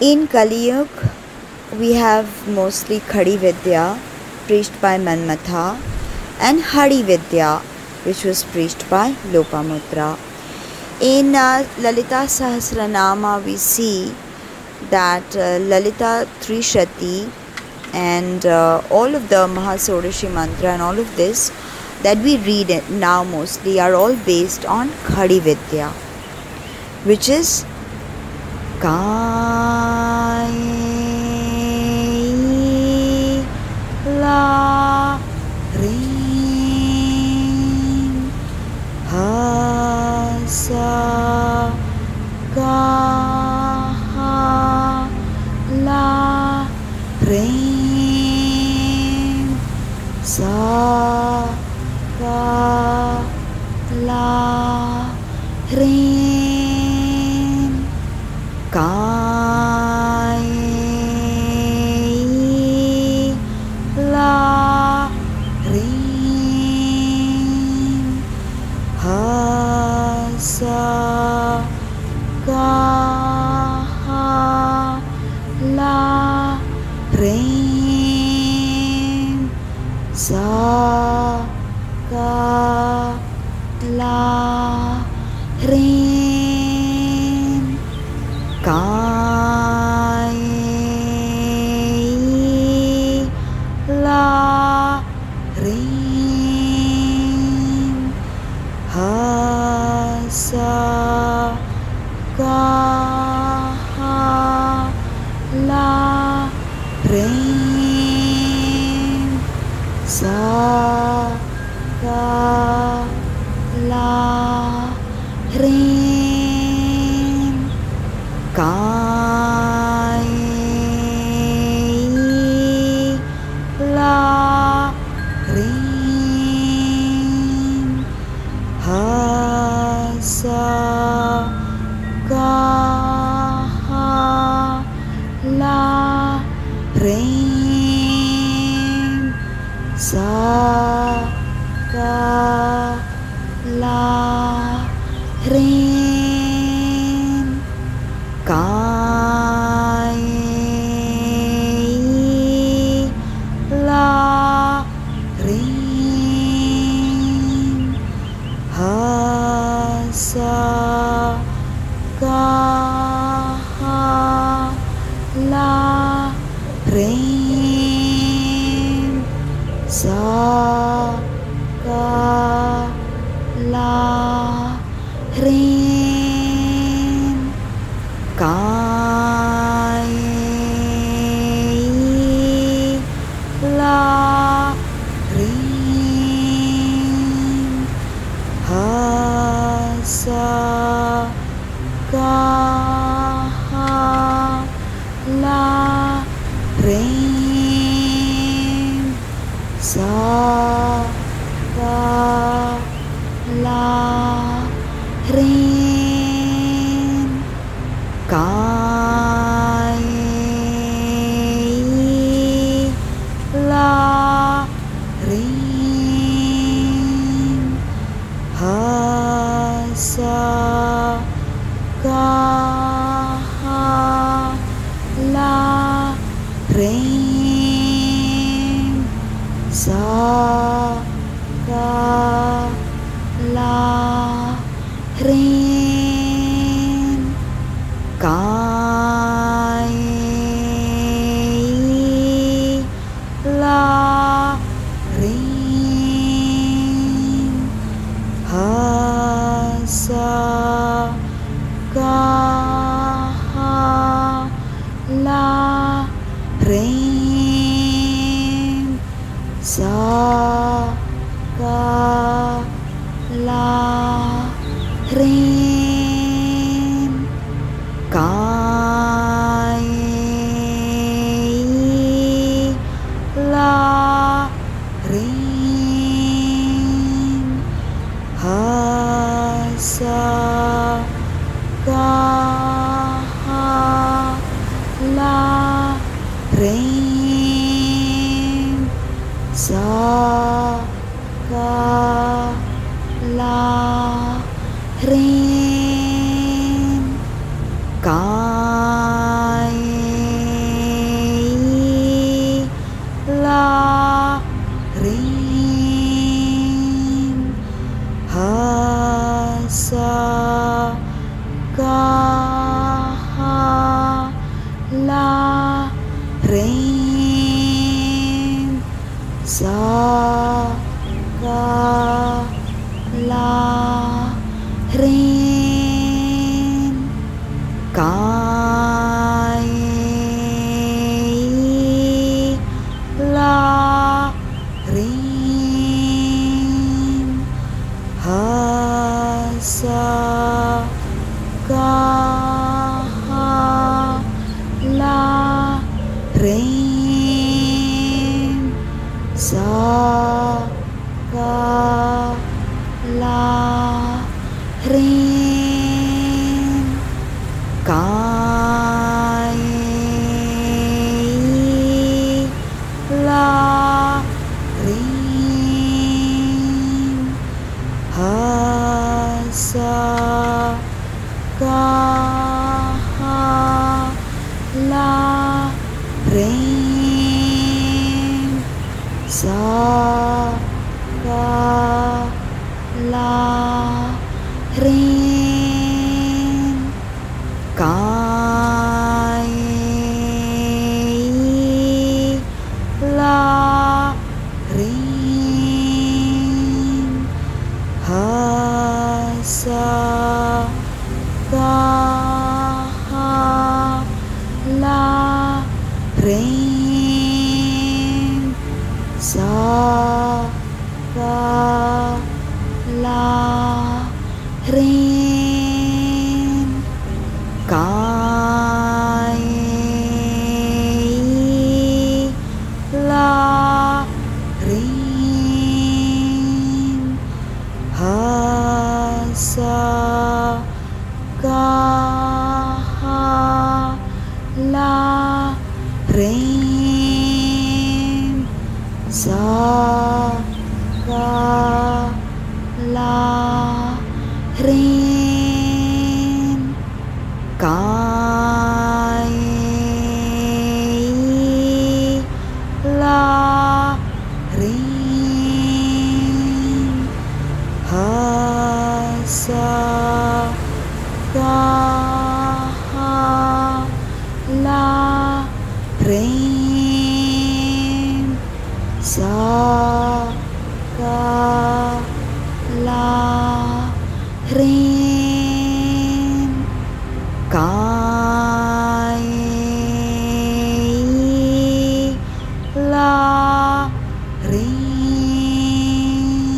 In Kaliyug, we have mostly Khadi Vidya, preached by Manmatha, and Khadi Vidya, which was preached by Lopamudra. In Lalita Sahasranama, we see that Lalita Trishati and all of the Mahasaurishi Mantra and all of this that we read now mostly are all based on Khadi Vidya, which is Kaye La Ring Hasa Kaha La Ring Sa Ka La Ring Kai La Rim Hasa Ka La Rim Sa Ka La Rim Kai La Rim Hasa Ka La Rim Sa Ka La Rim Kai La Rim Hasa Ka La Rim Sa Ka La Rim Kai La Rim Hasa Ka La Rim Sa Ka La Rim Kai La Rim Hasa Ka La Rim Sa Ka La Rim Kai La Rim Hasa Ka La Rim Sa Ka La Rim Kai La Rim Hasa Ka La Rim Sa Ka La Rim Kai La Rim Hasa Ka La Rim Sa Ka La Rim Kai Sa, ra, la, rin, kai, la, rin, ha, sa, ga, ha, la, rin. Sa, ga, la, rin, kai, la, rin, ha, sa, ga, ha, la, rin. Sa, ga, la, rin, kai, la, rin, ha, sa, ga, ha, la, rin. Sa, ga, la, rin, kai, la, rin, ha, sa, ga, ha, la, rin.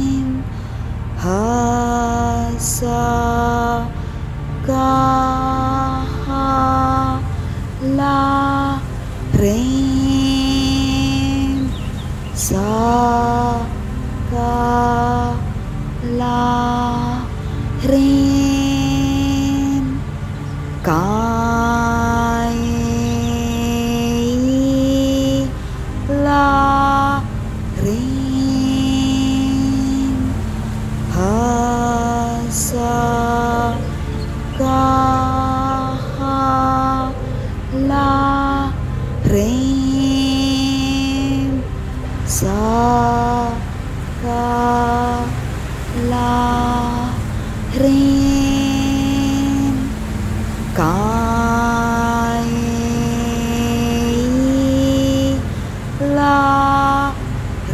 Sa, ga, la, rin, kai, la, rin, ha, sa, ga, ha,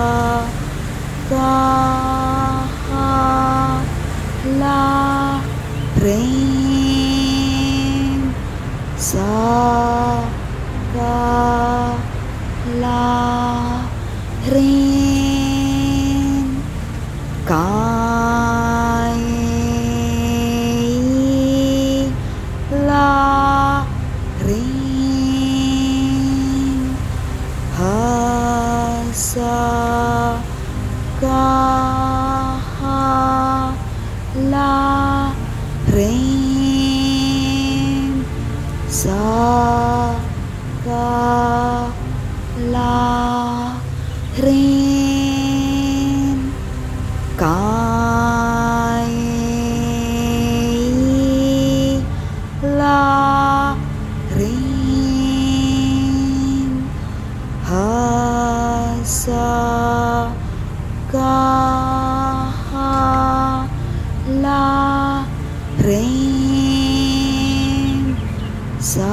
la, rin. Sa, ga, la, rin, kai, la, rin, ha, sa, ga, ha, la, rin. Sa, ga, la, rin, kai, la, rin, ha, sa, ga, ha, la, rin. Sa, ga, la, rin, kai, la, rin, ha, sa, ga, ha, la, rin. Sa, ga, la, rin, kai, la, rin, ha, sa, ga, ha, la, rin. Sa, ga, la, rin, kai, la, rin, ha, sa, ga, ha, la, rin. Sa,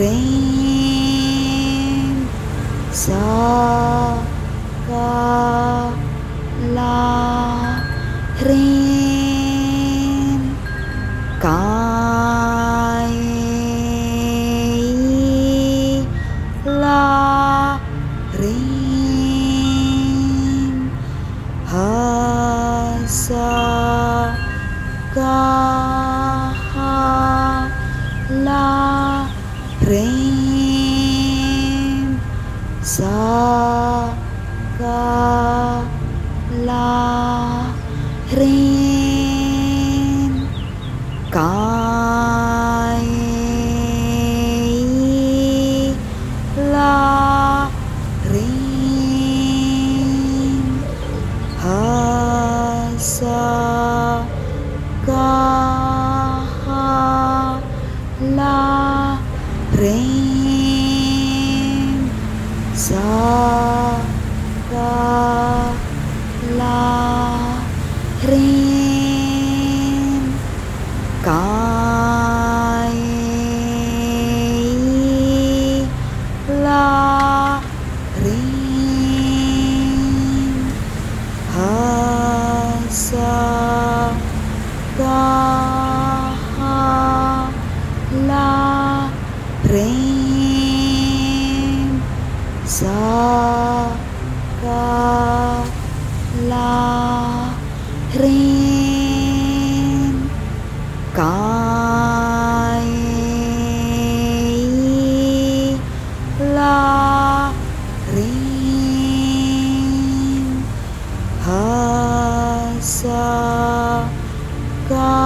Rim Sa Ka La Rim Kai La Rim Ha Sa Ka La Rim Sa Ka La Rim Kai La Rim Ha Sa Ka La Rim Sa Ka La Rim Kai La Rim Ha Sa Ka La Rim Sa Ka La Rim Kai La Rim Ha Sa Ka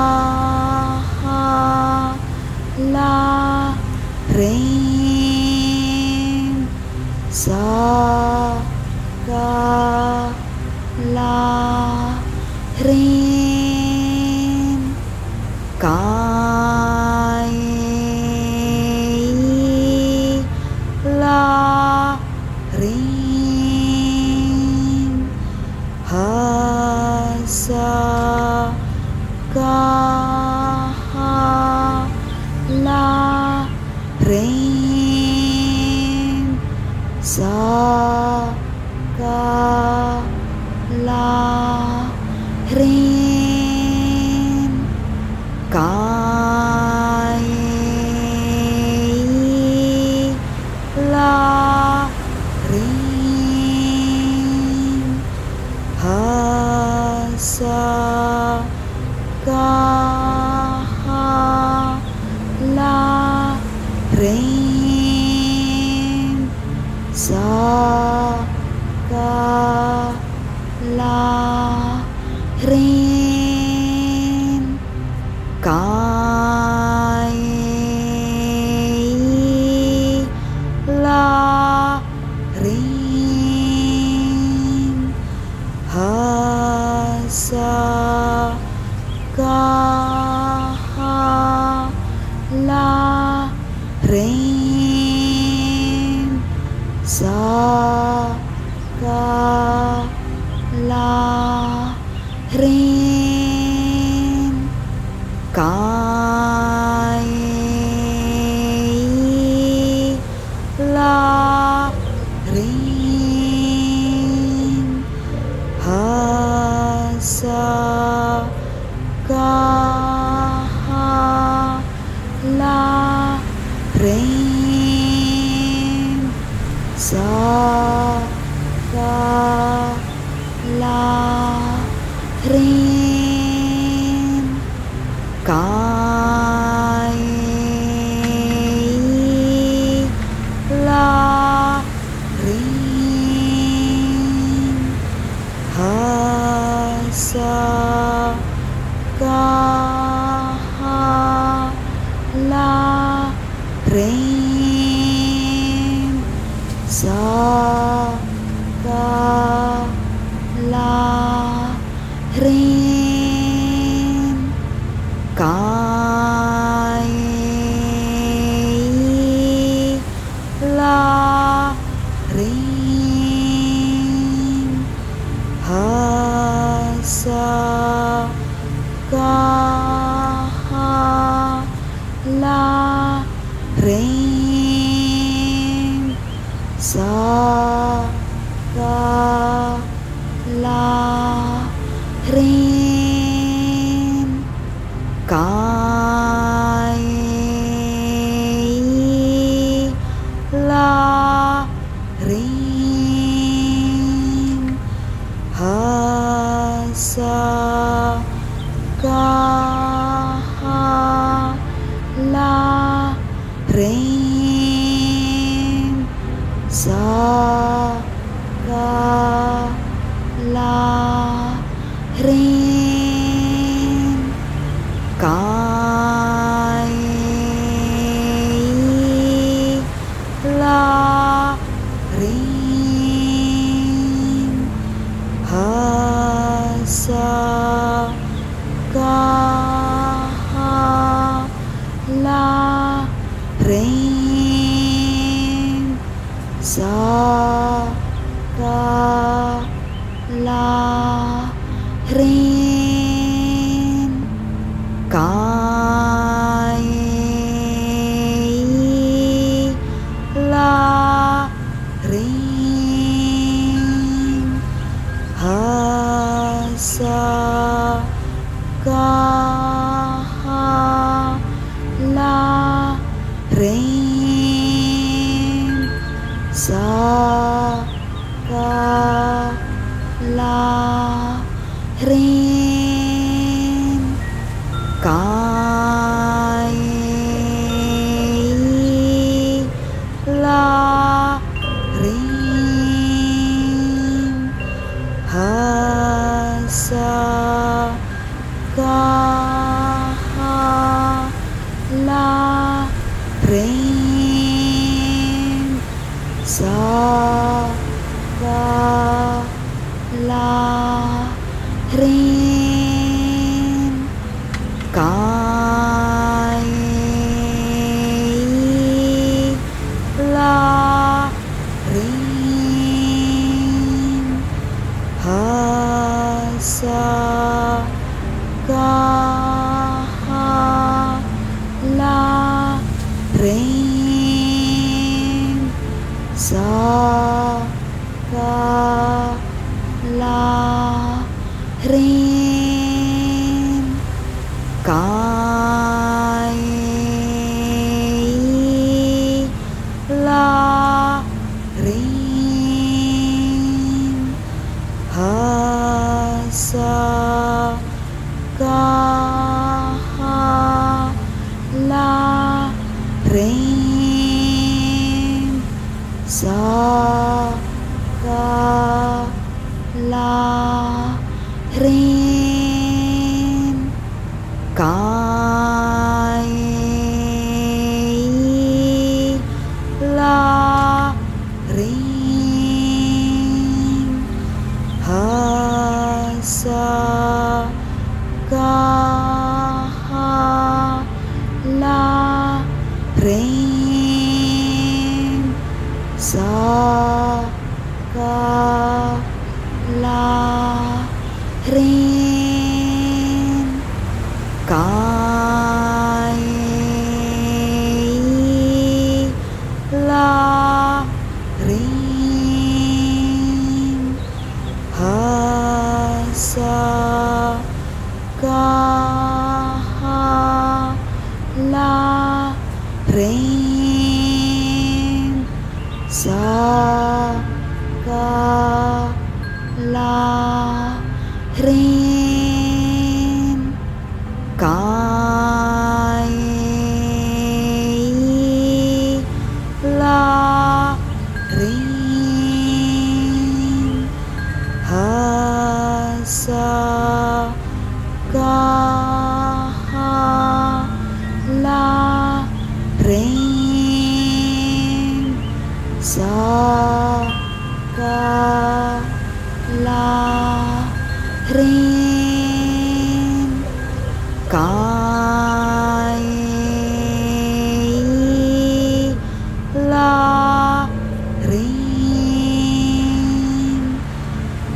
La Rim Sa Ka La Rim Kai La Rim Ha Sa Ka La Rim Sa Ka La Rim Kai La Rim Ha Sa Ka La Rim Sa Ka La Rim Kai La Rim Ha Sa Ka La Rim Sa Ka La Rim Kai La Rim Ha Sa Ka La Rim Sa Ka La Rim Kai La Rim Ha Sa Ka La Rim Sa Ka La Rim Kai La Rim Ha Sa Ka La Rim Sa, Ra, La, Rin, Kai, La, Rin, Ha, Sa, Ga, Ha, La, Rin. Sa, Ra, La, Rin, Kai, La, Rin, Ha, Sa, Ga, Ha, La, Rin. Sa, Ra, La, Rin, Kai, La, Rin, Ha, Sa, Ga, Ha, La, Rin. Sa, Ra, La, Rin, Kai, La, Rin, Ha, Sa, Ga, Ha, La, Rin. Sa, Ra, La, Rin, Kai, La, Rin, Ha, Sa, Ga, Ha, La, Rin. Sa, Ra, La, Rin, Kai, La, Rin, Ha, Sa, Ga, Ha, La, Rin. Sa, Ra, La, Rin, Kai, La, Rin, Ha, Sa, Ga, Ha, La, Rin. Sa, Ra, La, Rin, Kai, La, Rin, Ha, Sa, Ga, Ha, La, Rin. Sa, Ra, La, Rin, Kai, La, Rin, Ha, Sa, Ga, Ha, La, Rin. Sa, Ra, La, Rin, Kai, La, Rin, Ha,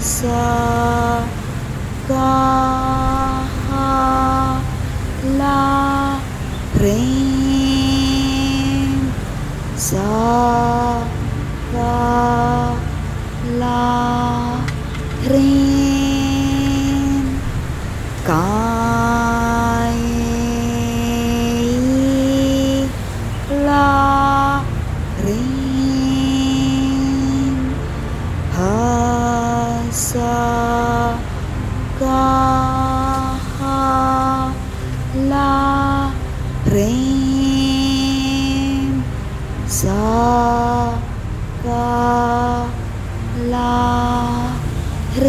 Sa, Ga, Ha, La, Rin. Sa, ra, la, rin, kai, la, rin, ha, sa, ga, ha, la, rin. Sa, ra, la, rim,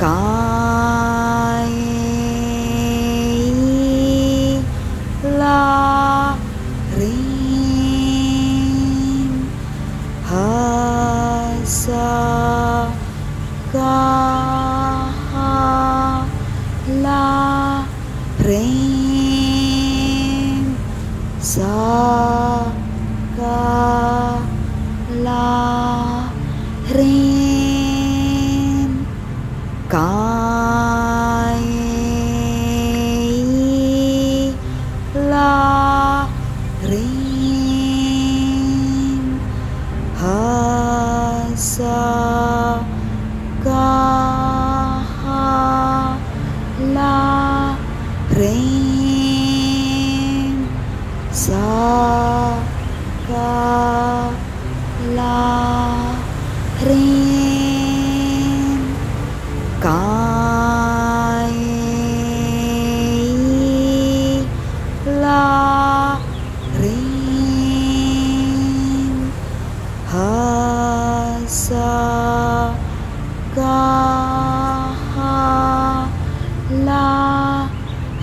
kai, la, rim, ha, sa, ga, ha, la, rim. Sa, ga, la, rin, kai, la, rin, ha, sa, ga, ha, la,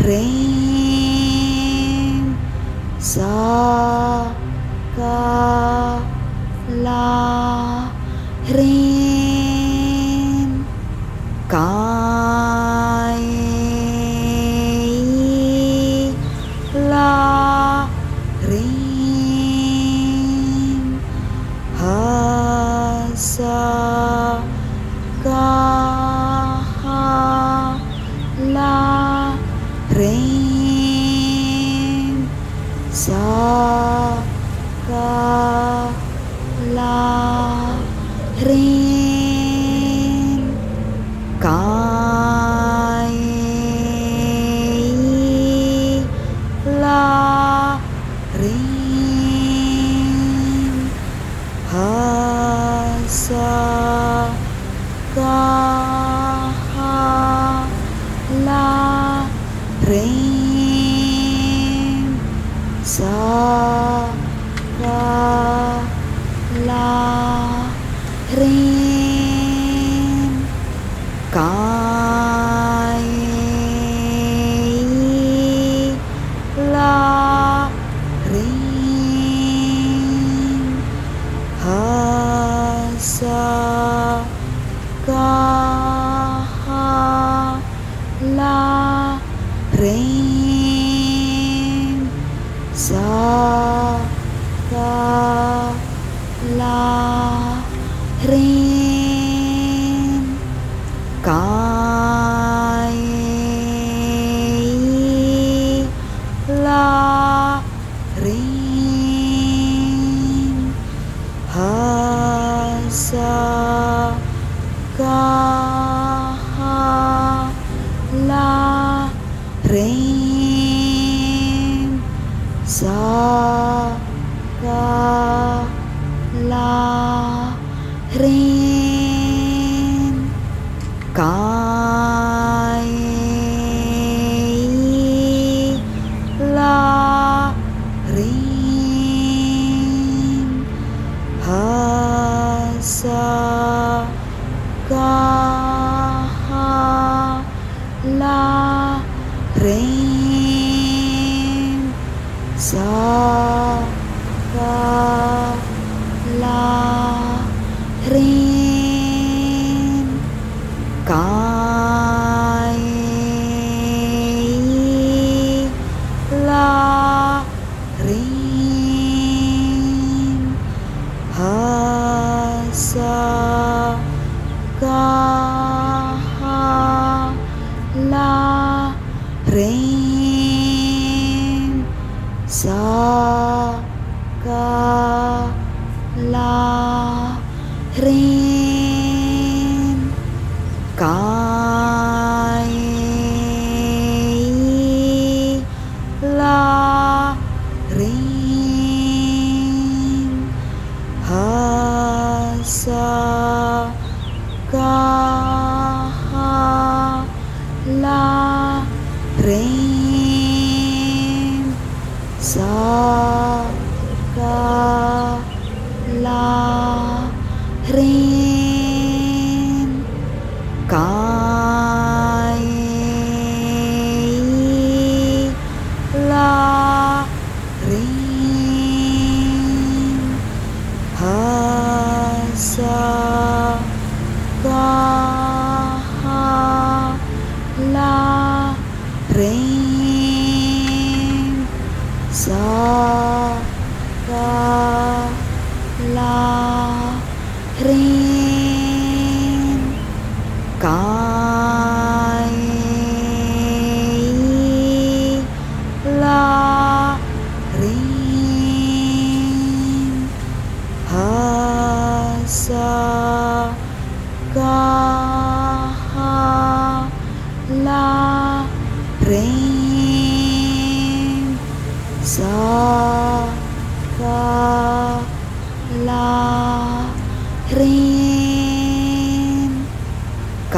rin. Sa, ga, la, rin, kai, la, rin, ha, sa, ga, ha, la, rin. Sa, ga, la, rin, kai, la, rin, ha, sa, ga, ha, la, rin. Sa, ga, la, rin, kai, la, rin, ha, sa, ga, ha, la, rin. Sa, ga, la, rin, kai, la, rin, ha, sa, ga, ha, la, rin. Sa, ga, la, rin, kai, la, rin, ha, sa, ga, ha, la, rin. Sa, ga, la, rin, kai, la, rin, ha, sa, ga, ha, la, rin. Sa, ga, la, rin, kai, la, rin, ha, sa, ga, ha, la, rin. Sa Ka La Rin Kai La Rin Ha Sa Ka Ha La Rin Sa Ka La Rin Kai La Rin Ha Sa Ka Ha La Rin Sa Ka La Rin Kai La Rin Ha Sa Ka Ha La Rin Sa Ka La Rin Kai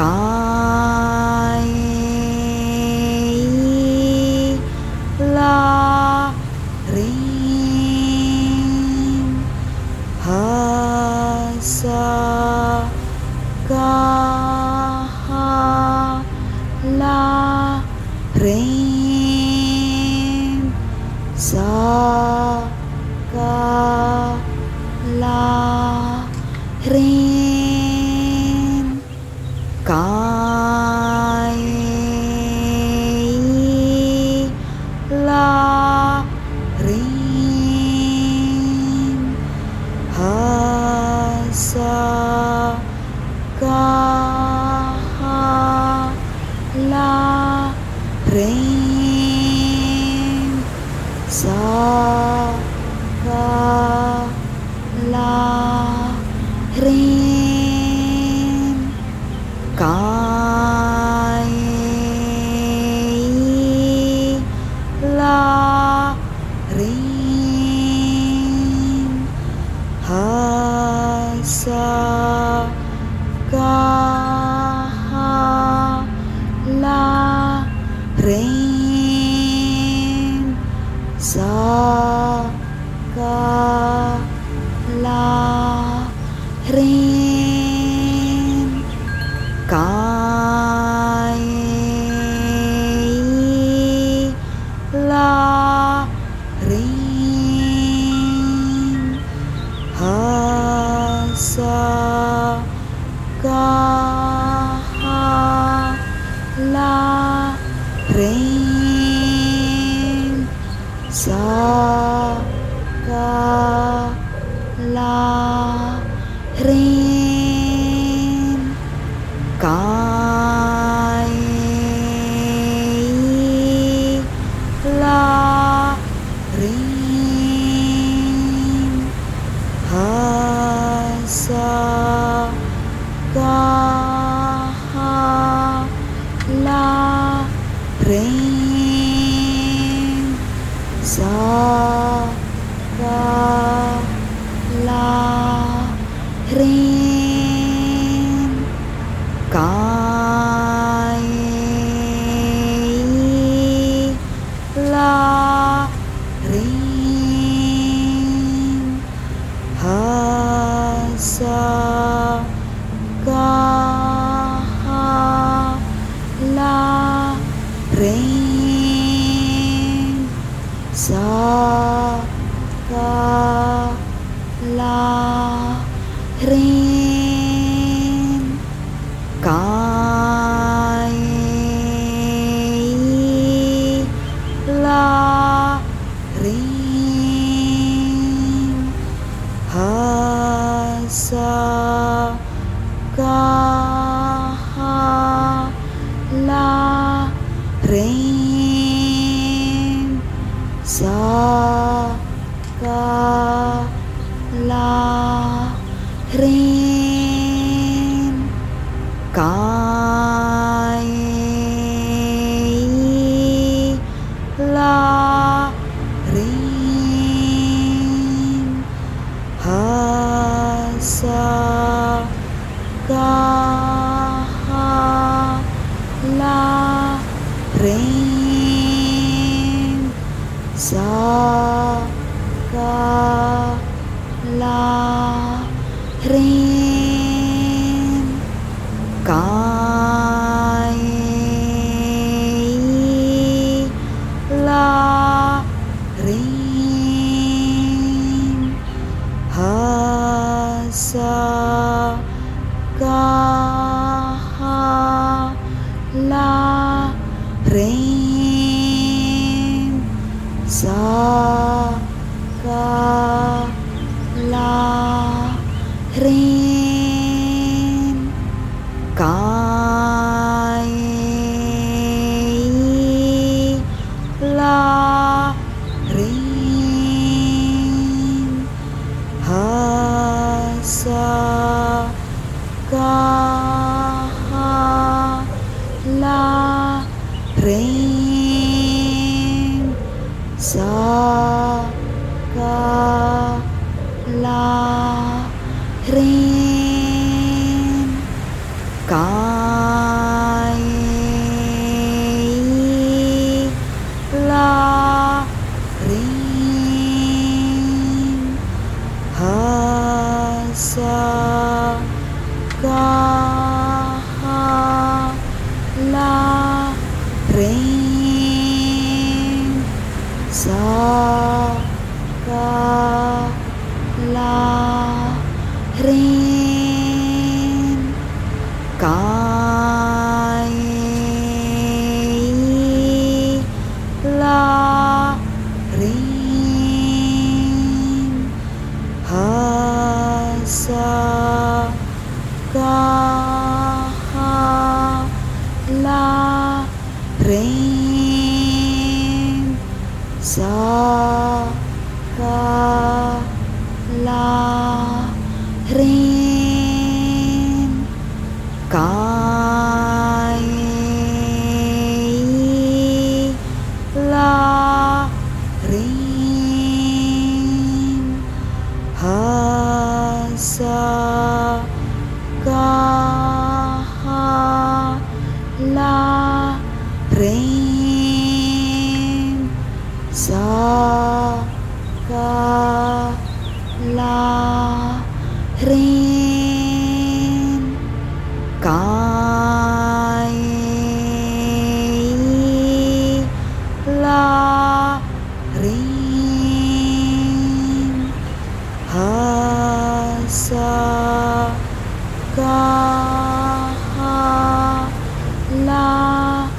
La Rin Ha Sa Ka Ha La Rin Sa Ka La Rin Kai La Rin Ha Sa Ka Ha La Rin Sa Ka La Rin Kai La Rin Ha Sa Ka Ha La Rin Sa Ka La Rin Kai La Rin Ha Sa Ka Ha La Rin Sa Ka La Rin Kai La Rin Ha Sa Ka Ha La Rin Sa Ka La Rin Kai La Rin Ha Sa Ka Ha La Rin Sa Ka La Rin Kai La Rin Ha Sa Ka Ha La Rin Sa Ka La Rin Kai La Rin Ha Sa Ka Ha La Rin Sa Ka La Rin Kai La Rin Ha Sa Ka Ha La Rin Sa Ka La Rin Kai La Rin Ha Sa Ka Ha La Rin Sa Ka La Rin Kai La Rin Ha Sa Ka Ha La Rin Sa Ka La Rin Kai La Rin Ha Sa Ka Ha La Rin Sa Ka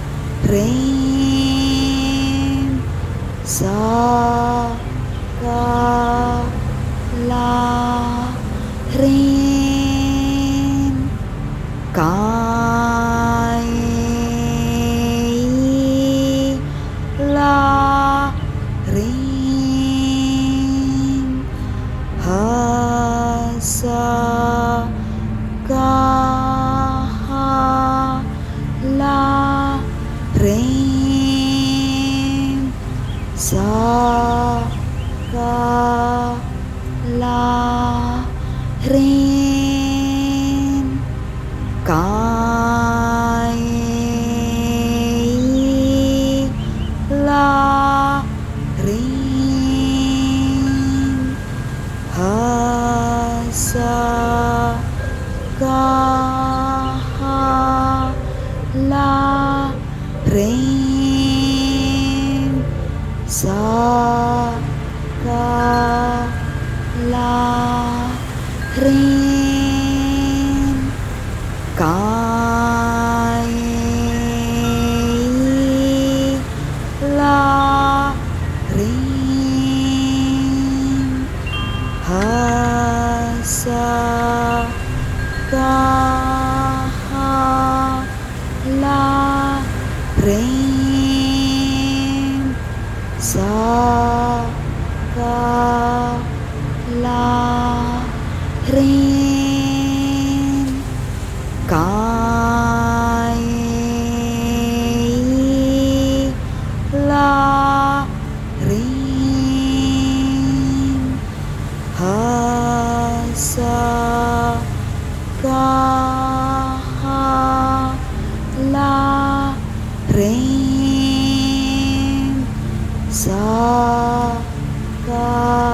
La Rin Kai La Rin Ha Sa Ka Ha La Rin Sa Ka La Rin Kai La Rin Ha Sa Ka Ha La Rin Sa Ka La Rin Kai La Rin Ha Sa Ka Ha La Rin Sa Ka La Rin Kai La Rin Ha Sa Ka Ha La Rin Sa Ka La Rin Kai La Rin Ha Sa Ka Ha La Rin Sa Sa, ga.